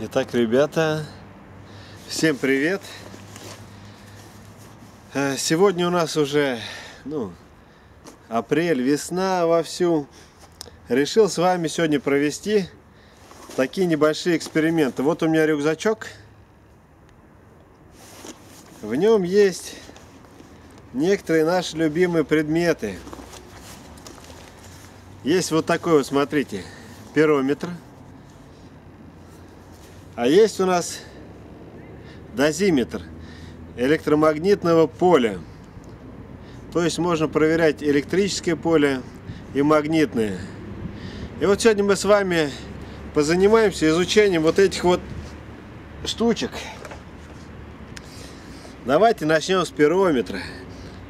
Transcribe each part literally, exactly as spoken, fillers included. Итак, ребята, всем привет! Сегодня у нас уже ну, апрель, весна вовсю. Решил с вами сегодня провести такие небольшие эксперименты. Вот у меня рюкзачок. В нем есть некоторые наши любимые предметы. Есть вот такой вот, смотрите, пирометр. А есть у нас дозиметр электромагнитного поля. То есть можно проверять электрическое поле и магнитное. И вот сегодня мы с вами позанимаемся изучением вот этих вот штучек. Давайте начнем с пирометра,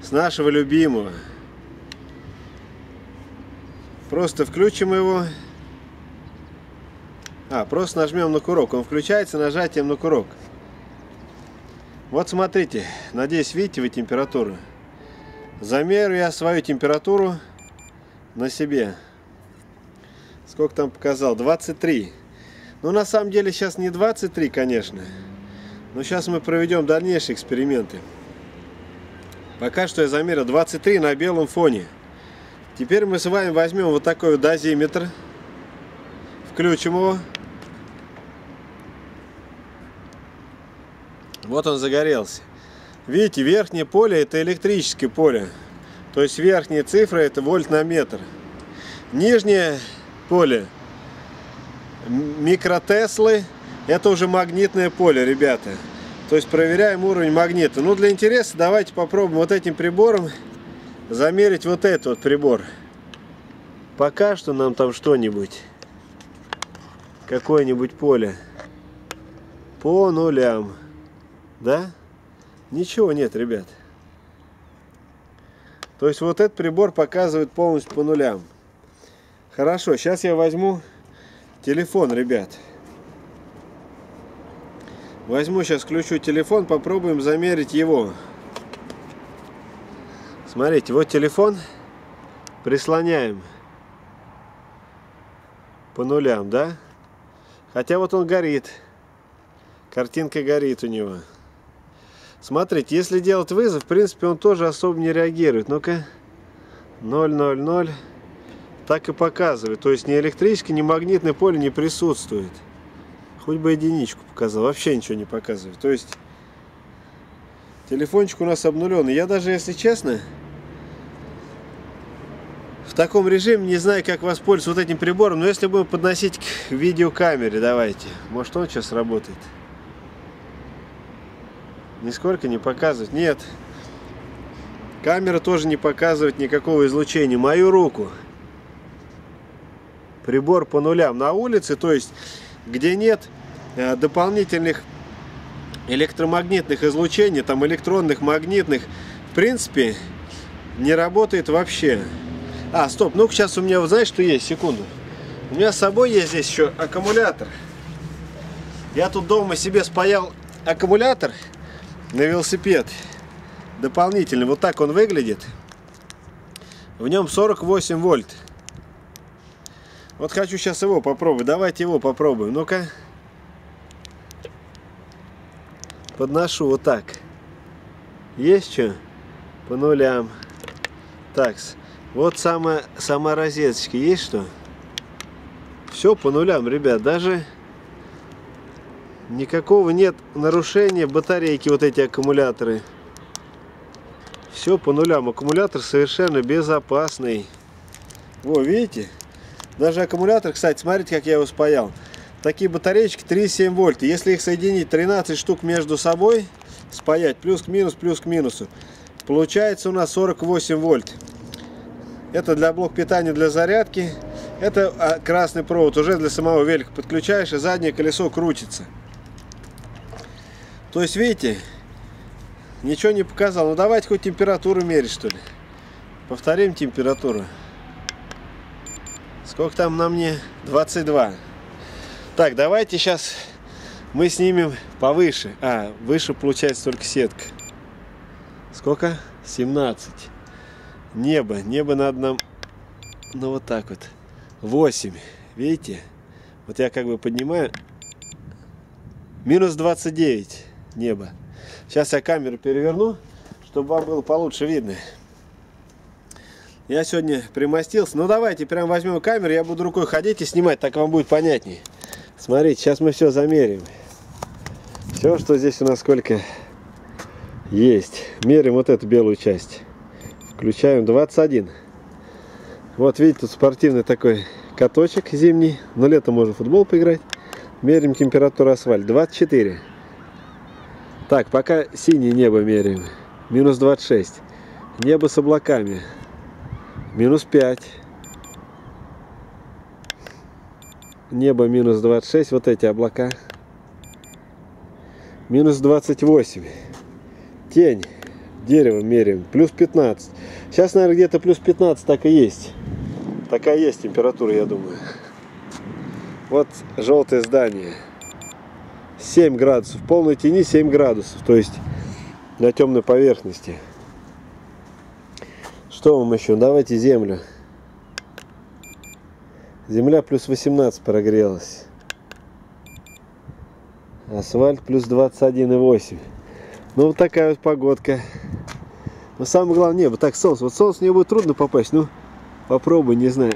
с нашего любимого. Просто включим его. А, просто нажмем на курок. Он включается нажатием на курок. Вот смотрите. Надеюсь, видите вы температуру. Замерю я свою температуру на себе. Сколько там показал? двадцать три. Ну, на самом деле, сейчас не двадцать три, конечно. Но сейчас мы проведем дальнейшие эксперименты. Пока что я замерил двадцать три на белом фоне. Теперь мы с вами возьмем вот такой вот дозиметр. Включим его. Вот он загорелся. Видите, верхнее поле — это электрическое поле. То есть верхняя цифра — это вольт на метр. Нижнее поле, микротеслы, это уже магнитное поле, ребята. То есть проверяем уровень магнита. Ну, для интереса давайте попробуем вот этим прибором замерить вот этот вот прибор. Пока что нам там что-нибудь, какое-нибудь поле по нулям. Да? Ничего нет, ребят. То есть вот этот прибор показывает полностью по нулям. Хорошо, сейчас я возьму телефон, ребят. Возьму, сейчас включу телефон, попробуем замерить его. Смотрите, вот телефон. Прислоняем по нулям, да? Хотя вот он горит. Картинка горит у него. Смотрите, если делать вызов, в принципе, он тоже особо не реагирует. Ну-ка. ноль ноль ноль. Так и показывает. То есть ни электрическое, ни магнитное поле не присутствует. Хоть бы единичку показал. Вообще ничего не показывает. То есть телефончик у нас обнуленный. Я даже, если честно, в таком режиме не знаю, как воспользоваться вот этим прибором. Но если будем подносить к видеокамере, давайте. Может, он сейчас работает? Нисколько не показывает. Нет. Камера тоже не показывает никакого излучения. Мою руку. Прибор по нулям. На улице, то есть, где нет дополнительных электромагнитных излучений, там электронных, магнитных, в принципе, не работает вообще. А, стоп, ну-ка сейчас у меня, вот знаешь, что есть? Секунду. У меня с собой есть здесь еще аккумулятор. Я тут дома себе спаял аккумулятор на велосипед. Дополнительно. Вот так он выглядит. В нем сорок восемь вольт. Вот хочу сейчас его попробовать. Давайте его попробуем. Ну-ка. Подношу вот так. Есть что? По нулям. Такс. Вот сама, сама розеточка. Есть что? Все по нулям, ребят. Даже никакого нет нарушения батарейки, вот эти аккумуляторы. Все по нулям. Аккумулятор совершенно безопасный. Во, видите? Даже аккумулятор, кстати, смотрите, как я его спаял. Такие батареечки три и семь вольта. Если их соединить тринадцать штук между собой, спаять плюс к минус, плюс к минусу, получается у нас сорок восемь вольт. Это для блок питания, для зарядки. Это красный провод уже для самого велика. Подключаешь, и заднее колесо крутится. То есть, видите, ничего не показал. Ну, давайте хоть температуру мерить, что ли. Повторим температуру. Сколько там на мне? двадцать два. Так, давайте сейчас мы снимем повыше. А, выше получается только сетка. Сколько? семнадцать. Небо, небо над нам, ну вот так вот, восемь, видите, вот я как бы поднимаю, минус двадцать девять небо. Сейчас я камеру переверну, чтобы вам было получше видно. Я сегодня примостился. Ну давайте прям возьмем камеру, я буду рукой ходить и снимать, так вам будет понятнее. Смотрите, сейчас мы все замерим. Все, что здесь у нас сколько есть. Мерим вот эту белую часть. Включаем двадцать один. Вот видите, тут спортивный такой каточек зимний. Но летом можно в футбол поиграть. Мерим температуру асфальта. двадцать четыре. Так, пока синее небо меряем. минус двадцать шесть. Небо с облаками. минус пять. Небо минус двадцать шесть. Вот эти облака. минус двадцать восемь. Тень. Дерево меряем. плюс пятнадцать. Сейчас, наверное, где-то плюс пятнадцать так и есть. Такая есть температура, я думаю. Вот желтое здание. семь градусов. В полной тени семь градусов. То есть на темной поверхности. Что вам еще? Давайте землю. Земля плюс восемнадцать прогрелась. Асфальт плюс двадцать один и восемь. Ну вот такая вот погодка. Но самое главное небо. Так, солнце. Вот солнце мне будет трудно попасть. Ну, попробуй, не знаю.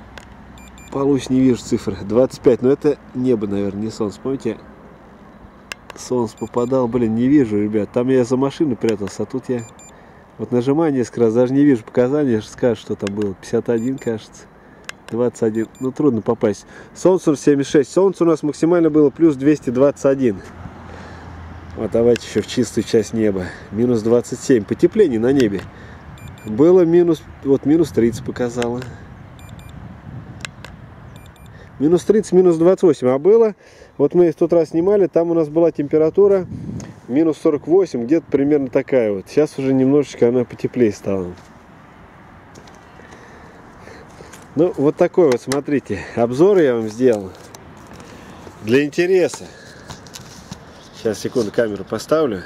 Получше не вижу цифры. двадцать пять. Но это небо, наверное, не солнце. Помните, я солнце попадал. Блин, не вижу, ребят. Там я за машину прятался, а тут я... Вот нажимаю несколько раз, даже не вижу показания, скажут, что там было. пятьдесят один, кажется. двадцать один. Ну, трудно попасть. Солнце семьдесят шесть. Солнце у нас максимально было плюс двести двадцать один. Вот давайте еще в чистую часть неба. минус двадцать семь. Потепление на небе. Было минус... Вот минус тридцать показало. минус тридцать, минус двадцать восемь. А было... Вот мы в тот раз снимали, там у нас была температура минус сорок восемь, где-то примерно такая вот. Сейчас уже немножечко она потеплее стала. Ну, вот такой вот, смотрите, обзор я вам сделал. Для интереса. Сейчас, секунду, камеру поставлю.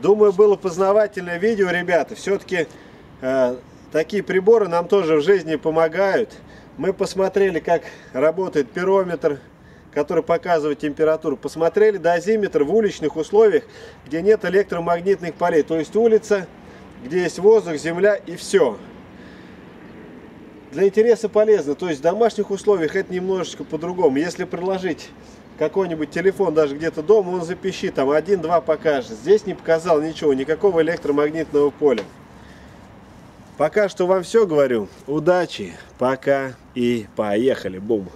Думаю, было познавательное видео, ребята. Все-таки э, такие приборы нам тоже в жизни помогают. Мы посмотрели, как работает пирометр, который показывает температуру. Посмотрели дозиметр в уличных условиях, где нет электромагнитных полей. То есть улица, где есть воздух, земля и все. Для интереса полезно. То есть в домашних условиях это немножечко по-другому. Если приложить какой-нибудь телефон даже где-то дома, он запищит, там один-два покажет. Здесь не показал ничего, никакого электромагнитного поля. Пока что вам все говорю. Удачи, пока и поехали. Бум!